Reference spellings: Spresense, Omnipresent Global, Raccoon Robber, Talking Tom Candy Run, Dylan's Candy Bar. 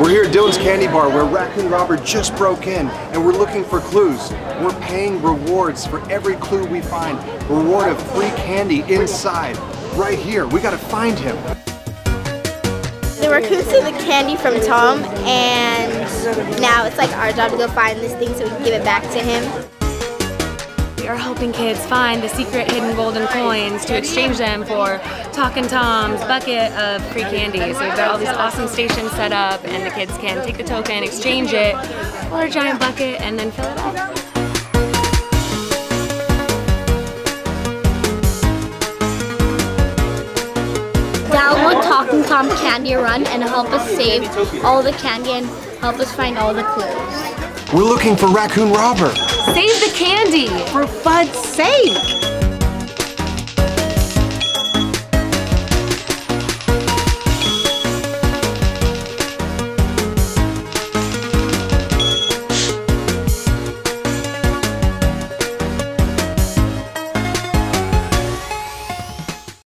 We're here at Dylan's Candy Bar where Raccoon Robber just broke in, and we're looking for clues. We're paying rewards for every clue we find. Reward of free candy inside, right here. We gotta find him. The raccoon took the candy from Tom, and now it's like our job to go find this thing so we can give it back to him. We are helping kids find the secret hidden golden coins to exchange them for Talking Tom's bucket of free candy. So we've got all these awesome stations set up, and the kids can take the token, exchange it, or a giant bucket, and then fill it up. Download Talking Tom Candy Run and help us save all the candy and help us find all the clues. We're looking for Raccoon Robber. Save the candy, for Bud's sake!